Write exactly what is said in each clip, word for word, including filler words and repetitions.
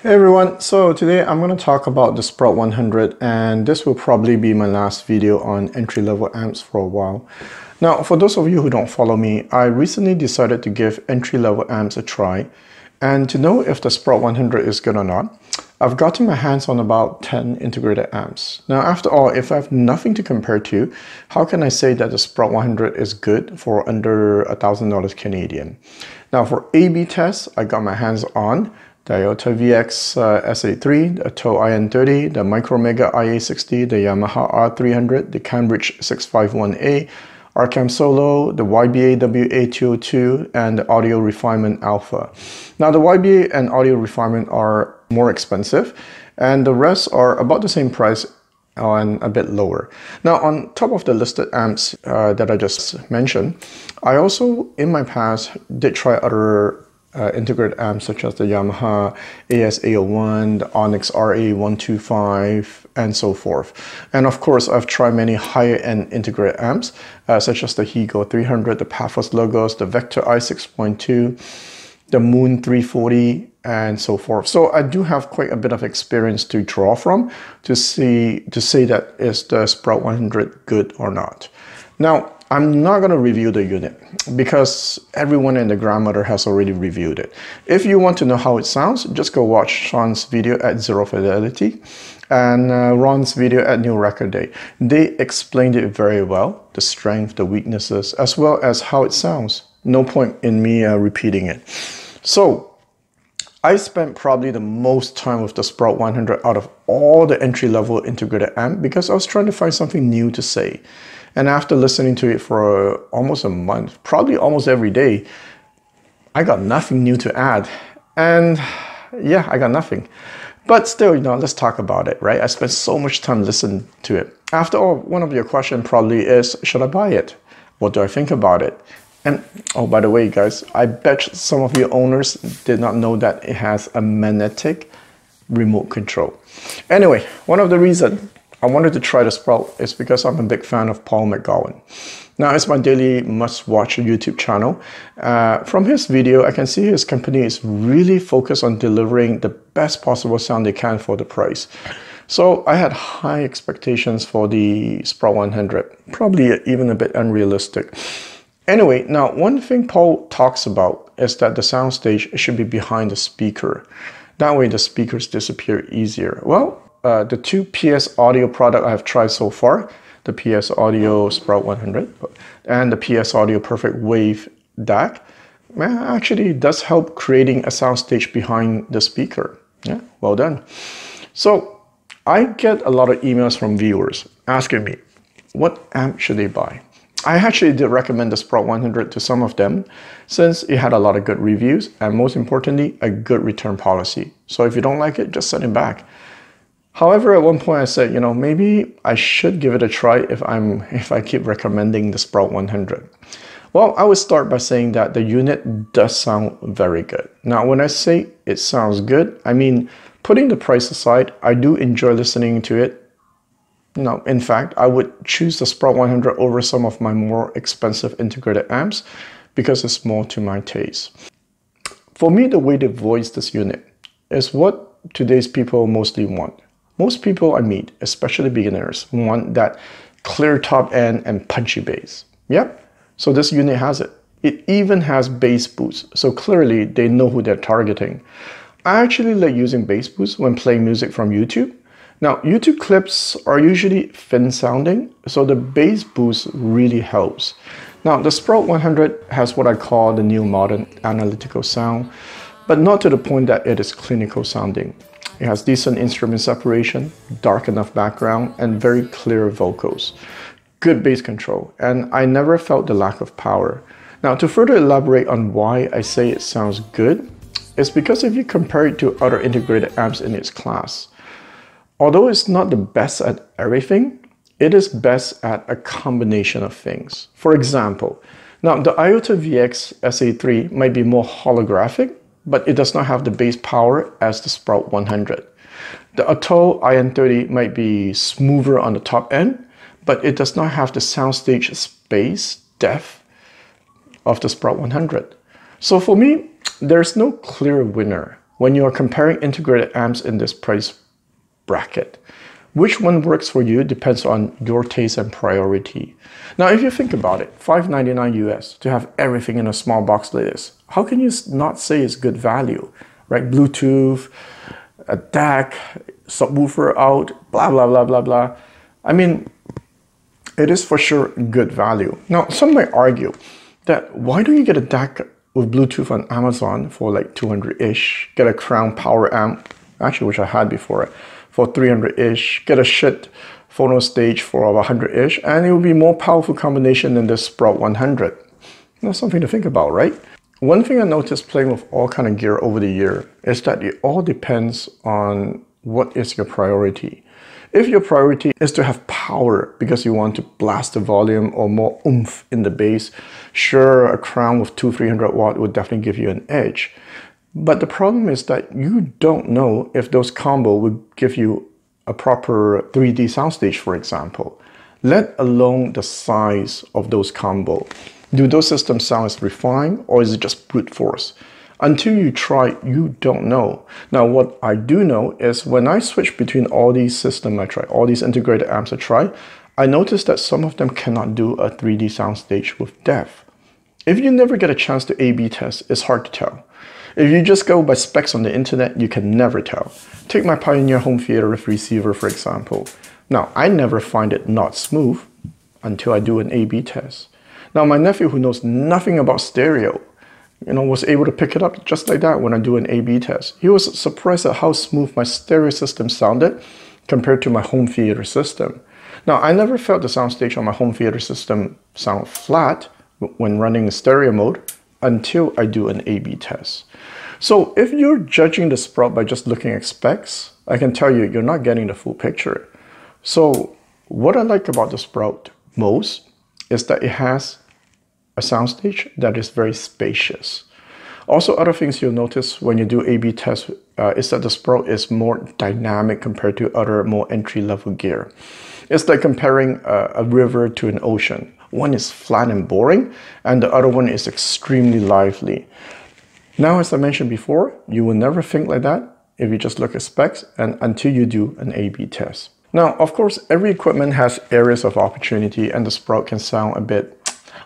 Hey everyone, so today I'm going to talk about the Sprout one hundred, and this will probably be my last video on entry-level amps for a while. Now, for those of you who don't follow me, I recently decided to give entry-level amps a try, and to know if the Sprout one hundred is good or not, I've gotten my hands on about ten integrated amps. Now, after all, if I have nothing to compare to, how can I say that the Sprout one hundred is good for under one thousand dollars Canadian? Now, for A B tests, I got my hands on the IOTAVX uh, S A three, the Atoll I N thirty, the Micromega I A sixty, the Yamaha R three hundred, the Cambridge six fifty-one A, Arcam Solo, the Y B A W A two oh two, and the Audio Refinement Alpha. Now, the Y B A and Audio Refinement are more expensive, and the rest are about the same price and a bit lower. Now, on top of the listed amps uh, that I just mentioned, I also, in my past, did try other Uh, integrated amps such as the Yamaha A S A zero one, the Onyx R A one twenty-five, and so forth. And of course, I've tried many higher-end integrated amps uh, such as the Hegel three hundred, the Pathos Logos, the Vector I six point two, the Moon three forty, and so forth. So I do have quite a bit of experience to draw from to see to say that is the Sprout one hundred good or not. Now, I'm not going to review the unit because everyone in the grandmother has already reviewed it. If you want to know how it sounds, just go watch Sean's video at Zero Fidelity and uh, Ron's video at New Record Day. They explained it very well, the strength, the weaknesses, as well as how it sounds. No point in me uh, repeating it. So, I spent probably the most time with the Sprout one hundred out of all the entry-level integrated amp because I was trying to find something new to say. And after listening to it for uh, almost a month, probably almost every day, I got nothing new to add. And yeah, I got nothing. But still, you know, let's talk about it, right? I spent so much time listening to it. After all, one of your questions probably is, should I buy it? What do I think about it? And oh, by the way, guys, I bet some of you owners did not know that it has a magnetic remote control. Anyway, one of the reasons I wanted to try the Sprout is because I'm a big fan of Paul McGowan. Now, it's my daily must-watch YouTube channel. Uh, from his video, I can see his company is really focused on delivering the best possible sound they can for the price. So I had high expectations for the Sprout one hundred, probably even a bit unrealistic. Anyway, now one thing Paul talks about is that the soundstage should be behind the speaker. That way the speakers disappear easier. Well, Uh, the two P S Audio product I have tried so far, the P S Audio Sprout one hundred and the P S Audio Perfect Wave D A C, actually does help creating a soundstage behind the speaker. Yeah, well done. So I get a lot of emails from viewers asking me, what amp should they buy? I actually did recommend the Sprout one hundred to some of them since it had a lot of good reviews and most importantly, a good return policy. So if you don't like it, just send it back. However, at one point I said, you know, maybe I should give it a try if I'm if I keep recommending the Sprout one hundred. Well, I would start by saying that the unit does sound very good. Now, when I say it sounds good, I mean, putting the price aside, I do enjoy listening to it. Now, in fact, I would choose the Sprout one hundred over some of my more expensive integrated amps because it's more to my taste. For me, the way to voice this unit is what today's people mostly want. Most people I meet, especially beginners, want that clear top end and punchy bass. Yep, so this unit has it. It even has bass boosts, so clearly they know who they're targeting. I actually like using bass boosts when playing music from YouTube. Now, YouTube clips are usually thin sounding, so the bass boost really helps. Now, the Sprout one hundred has what I call the new modern analytical sound, but not to the point that it is clinical sounding. It has decent instrument separation, dark enough background, and very clear vocals. Good bass control, and I never felt the lack of power. Now, to further elaborate on why I say it sounds good, it's because if you compare it to other integrated amps in its class, although it's not the best at everything, it is best at a combination of things. For example, now the IOTAVX S A three might be more holographic, but it does not have the bass power as the Sprout one hundred. The Atoll I N thirty might be smoother on the top end, but it does not have the soundstage space depth of the Sprout one hundred. So for me, there's no clear winner. when you are comparing integrated amps in this price bracket. Which one works for you depends on your taste and priority. Now, if you think about it, five ninety-nine U S to have everything in a small box like this, how can you not say it's good value, right? Bluetooth, a D A C, subwoofer out, blah, blah, blah, blah, blah. I mean, it is for sure good value. Now, some might argue that why don't you get a D A C with Bluetooth on Amazon for like two hundred-ish, get a Crown power amp, actually which I had before, for three hundred-ish, get a Schiit phono stage for one hundred-ish, and it will be a more powerful combination than this Sprout one hundred. That's something to think about, right? One thing I noticed playing with all kind of gear over the year is that it all depends on what is your priority. If your priority is to have power because you want to blast the volume or more oomph in the bass, sure, a Crown with two three hundred watt would definitely give you an edge. But the problem is that you don't know if those combo would give you a proper three D soundstage, for example, let alone the size of those combo. Do those systems sound as refined, or is it just brute force? Until you try, you don't know. Now, what I do know is when I switch between all these systems I try, all these integrated amps I try, I noticed that some of them cannot do a three D soundstage with depth. If you never get a chance to A B test, it's hard to tell. If you just go by specs on the internet, you can never tell. Take my Pioneer home theater with receiver, for example. Now, I never find it not smooth until I do an A B test. Now, my nephew, who knows nothing about stereo, you know, was able to pick it up just like that when I do an A B test. He was surprised at how smooth my stereo system sounded compared to my home theater system. Now, I never felt the soundstage on my home theater system sound flat when running in stereo mode until I do an A B test. So if you're judging the Sprout by just looking at specs, I can tell you, you're not getting the full picture. So what I like about the Sprout most is that it has a soundstage that is very spacious. Also, other things you'll notice when you do A B tests uh, is that the Sprout is more dynamic compared to other more entry-level gear. It's like comparing a, a river to an ocean. One is flat and boring, and the other one is extremely lively. Now, as I mentioned before, you will never think like that if you just look at specs and until you do an A B test. Now, of course, every equipment has areas of opportunity, and the Sprout can sound a bit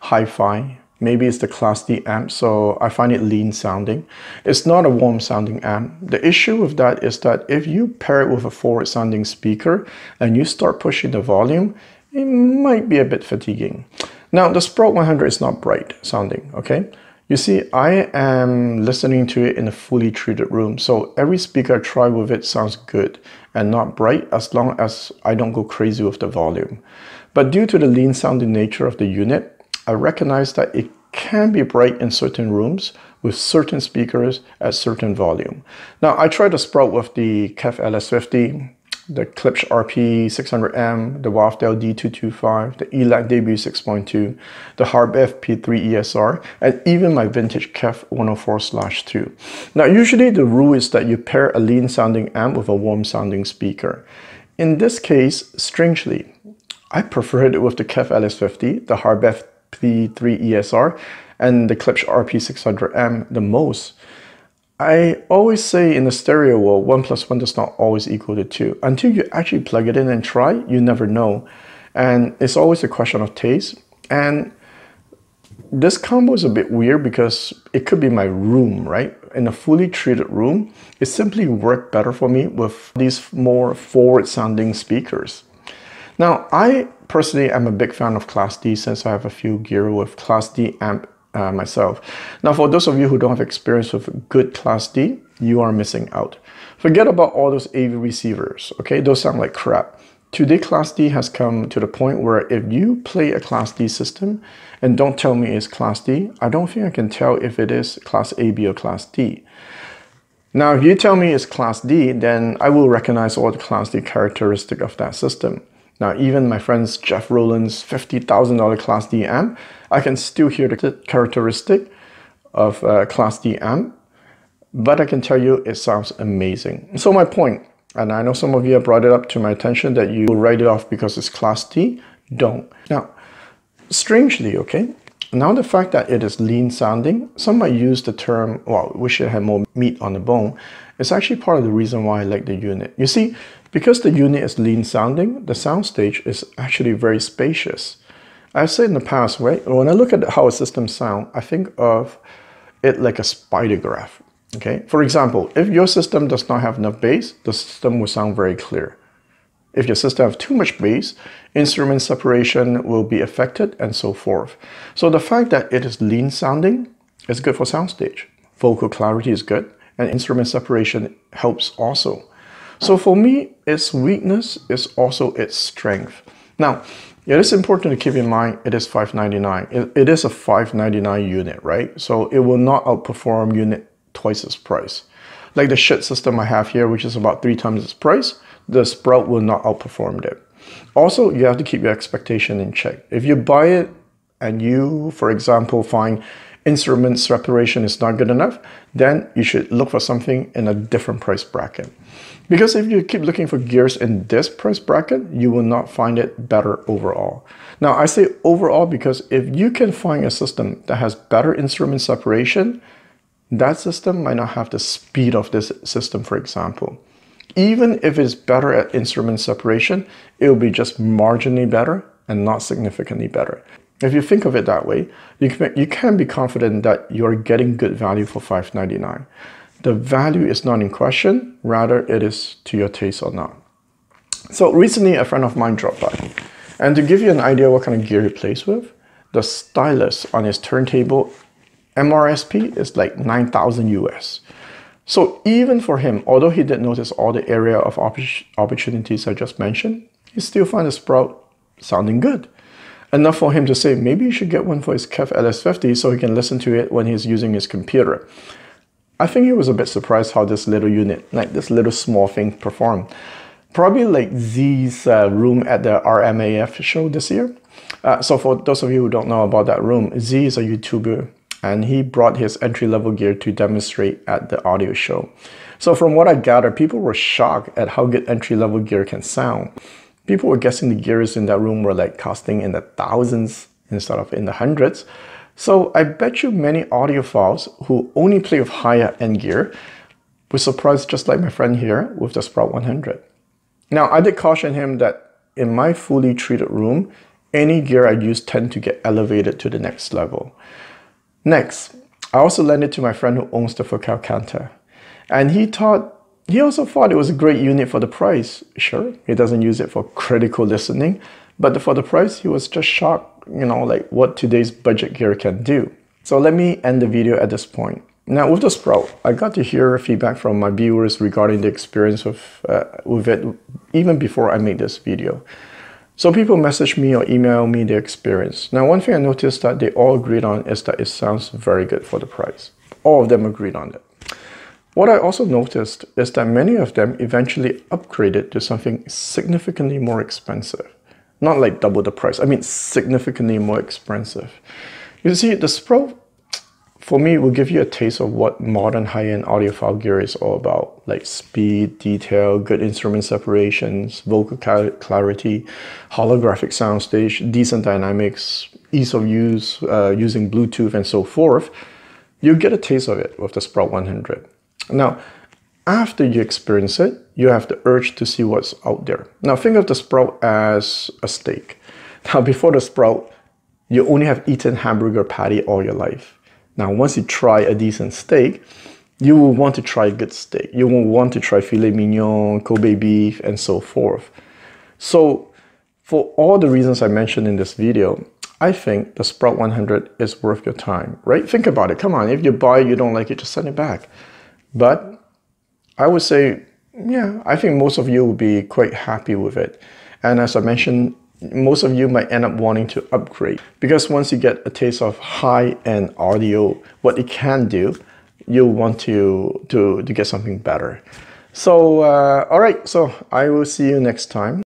hi-fi. Maybe it's the Class D amp, so I find it lean sounding. It's not a warm sounding amp. The issue with that is that if you pair it with a forward sounding speaker and you start pushing the volume, it might be a bit fatiguing. Now, the Sprout one hundred is not bright sounding, okay? You see, I am listening to it in a fully treated room, so every speaker I try with it sounds good and not bright as long as I don't go crazy with the volume. But due to the lean sounding nature of the unit, I recognize that it can be bright in certain rooms with certain speakers at certain volume. Now, I tried the Sprout with the K E F L S fifty, the Klipsch R P six hundred M, the Wharfedale D two twenty-five, the ELAC Debut six point two, the Harbeth P three E S R, and even my vintage K E F one oh four slash two. Now, usually the rule is that you pair a lean sounding amp with a warm sounding speaker. In this case, strangely, I preferred it with the K E F L S fifty, the Harbeth P three E S R, and the Klipsch R P six hundred M the most. I always say in the stereo world, one plus one does not always equal to two. Until you actually plug it in and try, you never know. And it's always a question of taste. And this combo is a bit weird because it could be my room, right? In a fully treated room, it simply worked better for me with these more forward sounding speakers. Now, I personally am a big fan of Class D since I have a few gear with Class D amp uh, myself. Now, for those of you who don't have experience with good Class D, you are missing out. Forget about all those A V receivers, okay? Those sound like crap. Today, Class D has come to the point where if you play a Class D system and don't tell me it's Class D, I don't think I can tell if it is Class A B or Class D. Now, if you tell me it's Class D, then I will recognize all the Class D characteristic of that system. Now, even my friend's Jeff Rowland's fifty thousand dollar Class D amp, I can still hear the characteristic of a Class D amp, but I can tell you it sounds amazing. So my point, and I know some of you have brought it up to my attention that you will write it off because it's Class D, don't. Now, strangely, okay, now the fact that it is lean sounding, some might use the term, well, wish it had more meat on the bone, It's actually part of the reason why I like the unit. You see, because the unit is lean sounding, the soundstage is actually very spacious. I've said in the past, right, when I look at how a system sounds, I think of it like a spider graph. Okay, for example, if your system does not have enough bass, the system will sound very clear. If your system has too much bass, instrument separation will be affected and so forth. So the fact that it is lean sounding is good for soundstage. Vocal clarity is good and instrument separation helps also. So for me, its weakness is also its strength. Now, it is important to keep in mind it is five ninety-nine. It is a five ninety-nine unit, right? So it will not outperform unit twice its price. Like the Schiit system I have here, which is about three times its price, the Sprout will not outperform that. Also, you have to keep your expectation in check. If you buy it and you, for example, find instrument separation is not good enough, then you should look for something in a different price bracket. Because if you keep looking for gears in this price bracket, you will not find it better overall. Now, I say overall because if you can find a system that has better instrument separation, that system might not have the speed of this system, for example. Even if it's better at instrument separation, it will be just marginally better and not significantly better. If you think of it that way, you can, you can be confident that you're getting good value for five ninety-nine. The value is not in question, rather it is to your taste or not. So recently a friend of mine dropped by, and to give you an idea what kind of gear he plays with, the stylus on his turntable M R S P is like nine thousand U S. So even for him, although he did notice all the area of opportunities I just mentioned, he still found the Sprout sounding good. Enough for him to say, maybe you should get one for his K E F L S fifty so he can listen to it when he's using his computer. I think he was a bit surprised how this little unit, like this little small thing, performed. Probably like Z's uh, room at the R M A F show this year. Uh, so for those of you who don't know about that room, Z is a YouTuber, and he brought his entry-level gear to demonstrate at the audio show. So from what I gather, people were shocked at how good entry-level gear can sound. People were guessing the gears in that room were like costing in the thousands instead of in the hundreds. So I bet you many audiophiles who only play with higher-end gear were surprised, just like my friend here with the Sprout one hundred. Now, I did caution him that in my fully treated room, any gear I use tend to get elevated to the next level. Next, I also lent it to my friend who owns the Focal Cantor, and he thought he also thought it was a great unit for the price. Sure, he doesn't use it for critical listening, but for the price, he was just shocked, you know, like what today's budget gear can do. So let me end the video at this point. Now, with the Sprout, I got to hear feedback from my viewers regarding the experience with uh, with it even before I made this video. So people message me or email me their experience. Now, one thing I noticed that they all agreed on is that it sounds very good for the price. All of them agreed on it. What I also noticed is that many of them eventually upgraded to something significantly more expensive. Not like double the price, I mean significantly more expensive. You see, the Sprout, for me, will give you a taste of what modern high-end audiophile gear is all about, like speed, detail, good instrument separations, vocal clarity, holographic soundstage, decent dynamics, ease of use, uh, using Bluetooth and so forth. You get a taste of it with the Sprout one hundred. Now, after you experience it, you have the urge to see what's out there. Now, think of the Sprout as a steak. Now, before the Sprout, you only have eaten hamburger patty all your life. Now, once you try a decent steak, you will want to try a good steak. You will want to try filet mignon, Kobe beef, and so forth. So, for all the reasons I mentioned in this video, I think the Sprout one hundred is worth your time, right? Think about it. Come on, if you buy it, you don't like it, just send it back. But I would say, yeah, I think most of you will be quite happy with it. And as I mentioned, most of you might end up wanting to upgrade, because once you get a taste of high-end audio, what it can do, you'll want to, to, to get something better. So, uh, all right, so I will see you next time.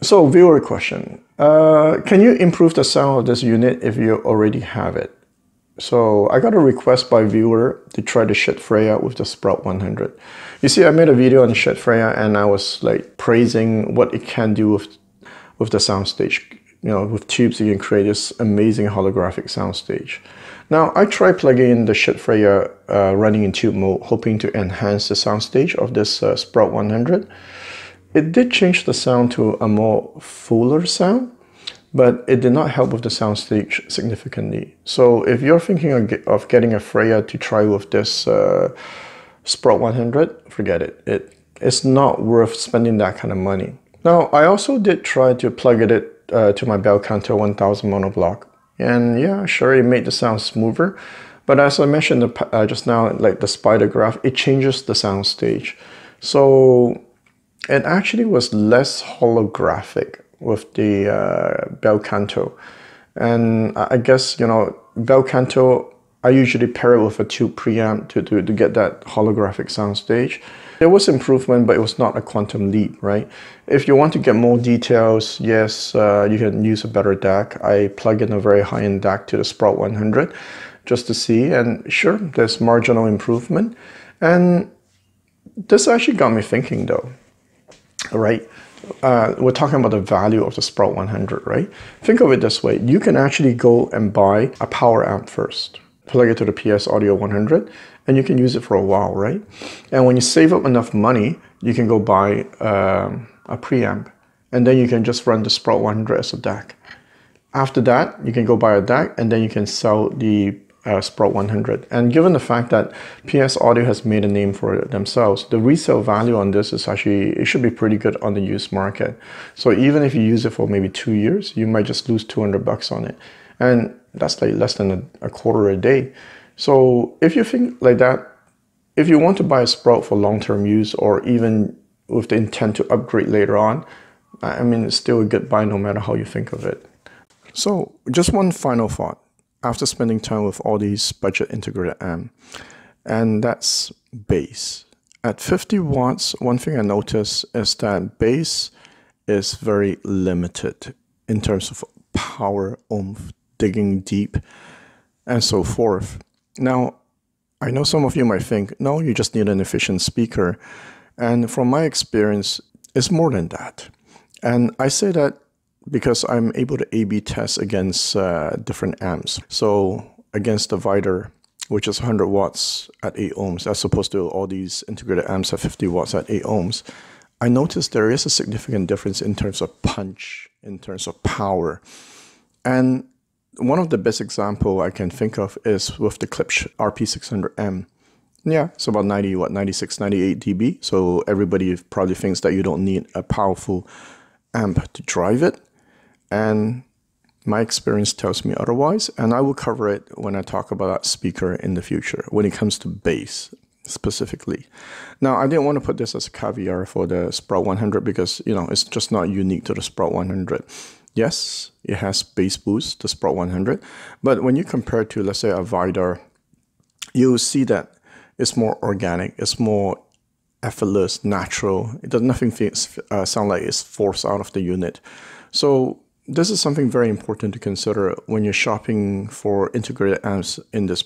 So, viewer question, uh, can you improve the sound of this unit if you already have it? So I got a request by a viewer to try the Schiit Freya with the Sprout one hundred. You see, I made a video on the Schiit Freya and I was like praising what it can do with, with the soundstage you know, with tubes you can create this amazing holographic soundstage. Now I tried plugging in the Schiit Freya uh, running in tube mode, hoping to enhance the soundstage of this uh, Sprout one hundred. It did change the sound to a more fuller sound, but it did not help with the soundstage significantly. So if you're thinking of, get, of getting a Freya to try with this uh, Sprout one hundred, forget it. it. It's not worth spending that kind of money. Now, I also did try to plug it uh, to my Bell Canto one thousand monoblock, and yeah, sure, it made the sound smoother, but as I mentioned uh, just now, like the spider graph, it changes the soundstage. So it actually was less holographic with the uh, Bell Canto, and I guess, you know, Bell Canto, I usually pair it with a tube preamp to, to, to get that holographic soundstage. There was improvement, but it was not a quantum leap, right? If you want to get more details, yes, uh, you can use a better D A C. I plug in a very high-end D A C to the Sprout one hundred just to see, and sure, there's marginal improvement. And this actually got me thinking though, right? Uh, we're talking about the value of the Sprout one hundred, right? Think of it this way. You can actually go and buy a power amp first, plug it to the P S Audio one hundred, and you can use it for a while, right? And when you save up enough money, you can go buy um, a preamp, and then you can just run the Sprout one hundred as a D A C. After that, you can go buy a D A C, and then you can sell the uh, Sprout one hundred. And given the fact that P S Audio has made a name for it themselves, the resale value on this is actually, it should be pretty good on the used market. So even if you use it for maybe two years, you might just lose two hundred bucks on it. And that's like less than a, a quarter a day. So if you think like that, if you want to buy a Sprout for long-term use or even with the intent to upgrade later on, I mean, it's still a good buy no matter how you think of it. So just one final thought after spending time with all these budget integrated amps, and that's bass. At fifty watts, one thing I noticed is that bass is very limited in terms of power, oomph, digging deep, and so forth. Now, I know some of you might think, no, you just need an efficient speaker. And from my experience, it's more than that. And I say that because I'm able to A B test against uh, different amps. So against the Vidar, which is one hundred watts at eight ohms, as opposed to all these integrated amps at fifty watts at eight ohms, I noticed there is a significant difference in terms of punch, in terms of power. And one of the best example I can think of is with the Klipsch R P six hundred M. Yeah, it's about ninety, what, ninety-six, ninety-eight decibels. So everybody probably thinks that you don't need a powerful amp to drive it. And my experience tells me otherwise. And I will cover it when I talk about that speaker in the future, when it comes to bass specifically. Now, I didn't want to put this as a caveat for the Sprout one hundred because, you know, it's just not unique to the Sprout one hundred. Yes, it has bass boost, the Sprout one hundred, but when you compare it to, let's say, a Vidar, you'll see that it's more organic, it's more effortless, natural. It does nothing uh, sound like it's forced out of the unit. So this is something very important to consider when you're shopping for integrated amps in this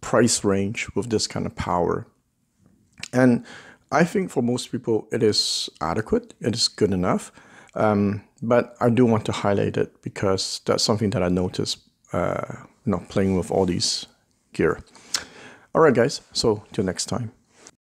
price range with this kind of power. And I think for most people, it is adequate. It is good enough. Um, but I do want to highlight it because that's something that I noticed, uh, you know, playing with all these gear. All right, guys. So till next time.